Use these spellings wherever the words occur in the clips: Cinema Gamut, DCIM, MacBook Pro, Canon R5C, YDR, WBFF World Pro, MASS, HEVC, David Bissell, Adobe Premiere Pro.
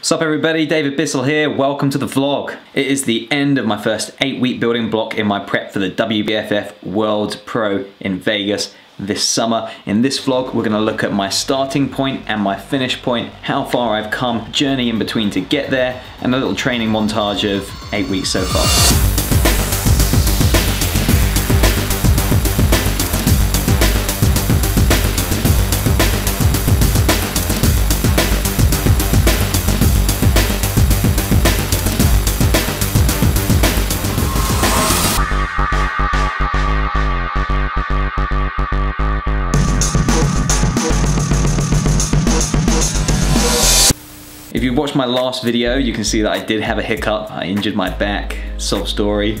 What's up everybody, David Bissell here, welcome to the vlog. It is the end of my first 8-week building block in my prep for the WBFF World Pro in Vegas this summer. In this vlog, we're gonna look at my starting point and my finish point, how far I've come, journey in between to get there, and a little training montage of 8 weeks so far. If you watched my last video, you can see that I did have a hiccup. I injured my back, sob story.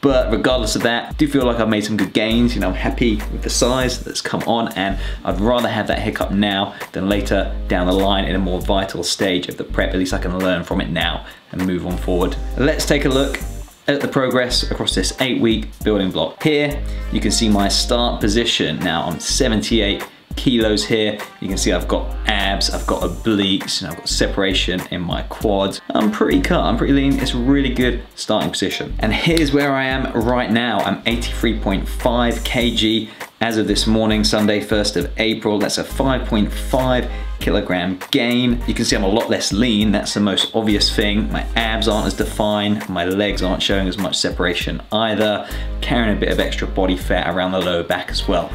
But regardless of that, I do feel like I've made some good gains. You know, I'm happy with the size that's come on, and I'd rather have that hiccup now than later down the line in a more vital stage of the prep. At least I can learn from it now and move on forward. Let's take a look at the progress across this 8-week building block. Here, you can see my start position. Now I'm 78 kilos here. You can see I've got abs, I've got obliques, and I've got separation in my quads. I'm pretty cut, I'm pretty lean. It's a really good starting position. And here's where I am right now. I'm 83.5 kg as of this morning, Sunday, 1st of April. That's a 5.5 kilogram gain. You can see I'm a lot less lean. That's the most obvious thing. My abs aren't as defined. My legs aren't showing as much separation either. Carrying a bit of extra body fat around the lower back as well.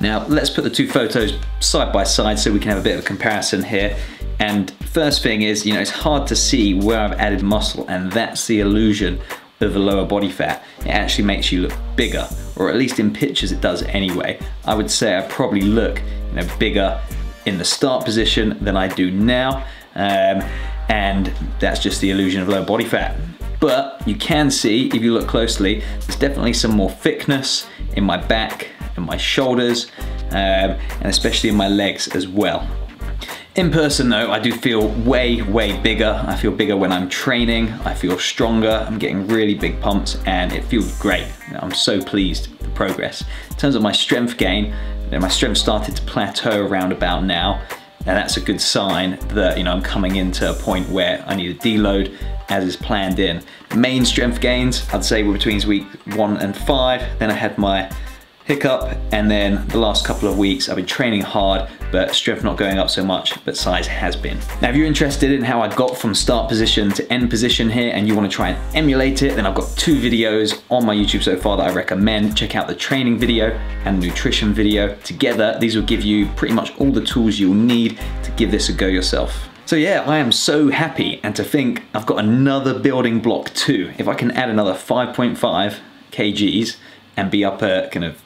Now, let's put the two photos side by side so we can have a bit of a comparison here. And first thing is, you know, it's hard to see where I've added muscle, and that's the illusion of the lower body fat. It actually makes you look bigger, or at least in pictures it does anyway. I would say I probably look, you know, bigger in the start position than I do now. And that's just the illusion of low body fat. But you can see, if you look closely, there's definitely some more thickness in my back, in my shoulders, and especially in my legs as well. In person though, I do feel way, way bigger. I feel bigger when I'm training. I feel stronger. I'm getting really big pumps and it feels great. I'm so pleased with the progress. In terms of my strength gain, you know, my strength started to plateau around about now. And that's a good sign that, you know, I'm coming into a point where I need a deload as is planned in. Main strength gains, I'd say, were between weeks 1 and 5. Then I had my hiccup, and then the last couple of weeks I've been training hard, but strength not going up so much, but size has been. Now if you're interested in how I got from start position to end position here and you want to try and emulate it, then I've got 2 videos on my YouTube so far that I recommend. Check out the training video and the nutrition video together. These will give you pretty much all the tools you'll need to give this a go yourself. So yeah, I am so happy, and to think I've got another building block too. If I can add another 5.5 kgs and be up at kind of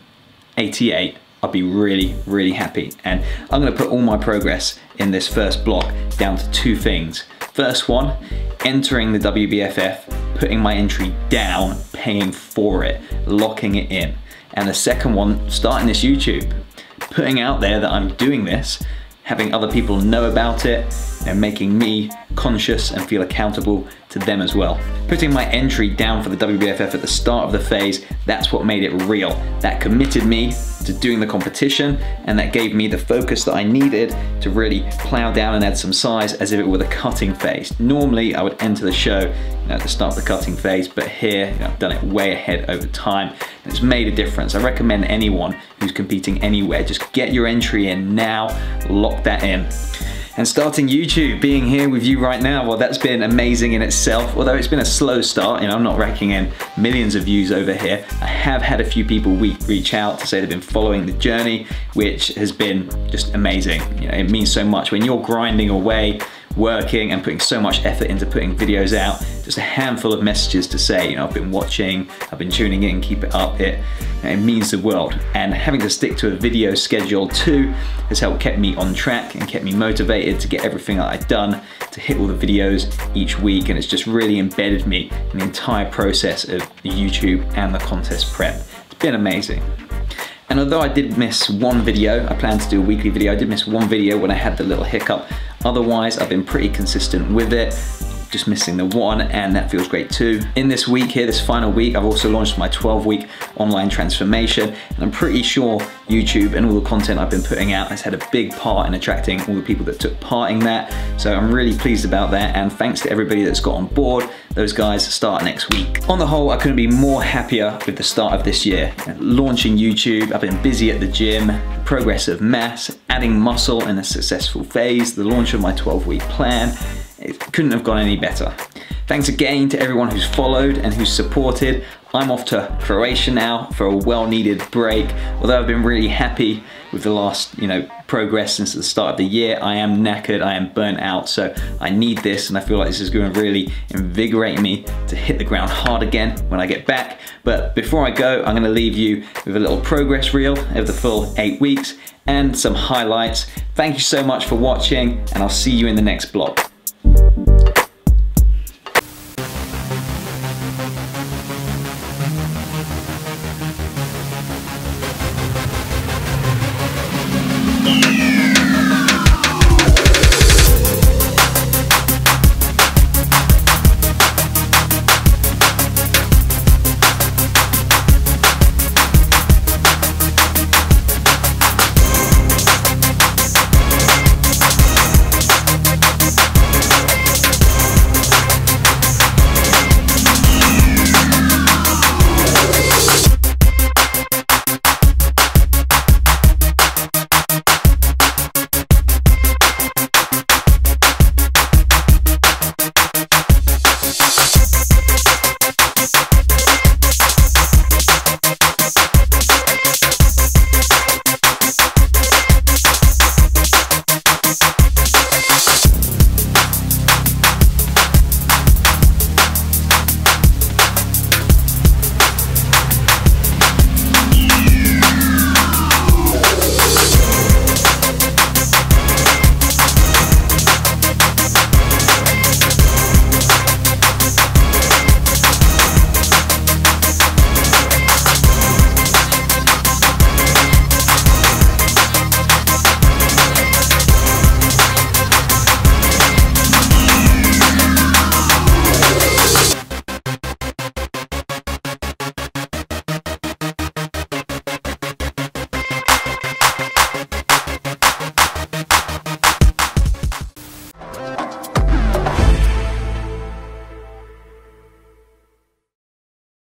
88, I'll be really, really happy. And I'm gonna put all my progress in this first block down to 2 things. First one, entering the WBFF, putting my entry down, paying for it, locking it in. And the second one, starting this YouTube, putting out there that I'm doing this, having other people know about it, and making me conscious and feel accountable to them as well. Putting my entry down for the WBFF at the start of the phase, that's what made it real. That committed me to doing the competition, and that gave me the focus that I needed to really plow down and add some size as if it were the cutting phase. Normally, I would enter the show, you know, at the start of the cutting phase, but here, you know, I've done it way ahead over time, and it's made a difference. I recommend anyone who's competing anywhere, just get your entry in now, lock that in. And starting YouTube, being here with you right now, well, that's been amazing in itself. Although it's been a slow start, you know, I'm not racking in millions of views over here. I have had a few people reach out to say they've been following the journey, which has been just amazing. You know, it means so much when you're grinding away, working and putting so much effort into putting videos out. Just a handful of messages to say, you know, I've been watching, I've been tuning in, keep it up. It means the world. And having to stick to a video schedule too has helped keep me on track and kept me motivated to get everything that I've done, to hit all the videos each week, and it's just really embedded me in the entire process of YouTube and the contest prep. It's been amazing. And although I did miss one video, I planned to do a weekly video, I did miss one video when I had the little hiccup. Otherwise, I've been pretty consistent with it. just missing the one, and that feels great too. In this week here, this final week, I've also launched my 12-week online transformation, and I'm pretty sure YouTube and all the content I've been putting out has had a big part in attracting all the people that took part in that. So I'm really pleased about that, and thanks to everybody that's got on board. Those guys start next week. On the whole, I couldn't be more happier with the start of this year. Launching YouTube, I've been busy at the gym, progress of mass, adding muscle in a successful phase, the launch of my 12-week plan. It couldn't have gone any better. Thanks again to everyone who's followed and who's supported. I'm off to Croatia now for a well-needed break. Although I've been really happy with the last, progress since the start of the year, I am knackered, I am burnt out, so I need this, and I feel like this is going to really invigorate me to hit the ground hard again when I get back. But before I go, I'm going to leave you with a little progress reel of the full 8 weeks and some highlights. Thank you so much for watching, and I'll see you in the next blog.